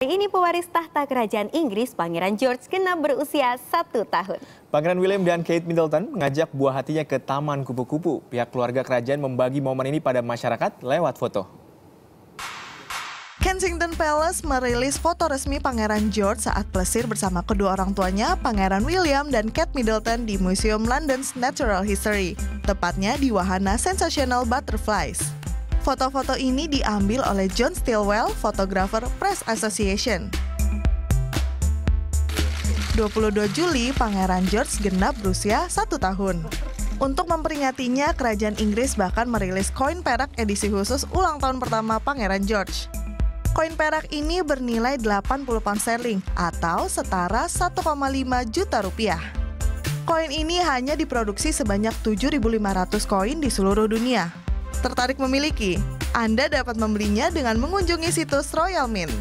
Hari ini pewaris tahta kerajaan Inggris, Pangeran George, kena berusia 1 tahun. Pangeran William dan Kate Middleton mengajak buah hatinya ke Taman Kupu-Kupu. Pihak keluarga kerajaan membagi momen ini pada masyarakat lewat foto. Kensington Palace merilis foto resmi Pangeran George saat plesir bersama kedua orang tuanya, Pangeran William dan Kate Middleton, di Museum London's Natural History, tepatnya di wahana Sensational Butterflies. Foto-foto ini diambil oleh John Stilwell, fotografer Press Association. 22 Juli, Pangeran George genap berusia 1 tahun. Untuk memperingatinya, kerajaan Inggris bahkan merilis koin perak edisi khusus ulang tahun pertama Pangeran George. Koin perak ini bernilai 80 pound sterling atau setara 1,5 juta rupiah. Koin ini hanya diproduksi sebanyak 7.500 koin di seluruh dunia. Tertarik memiliki? Anda dapat membelinya dengan mengunjungi situs Royal Mint.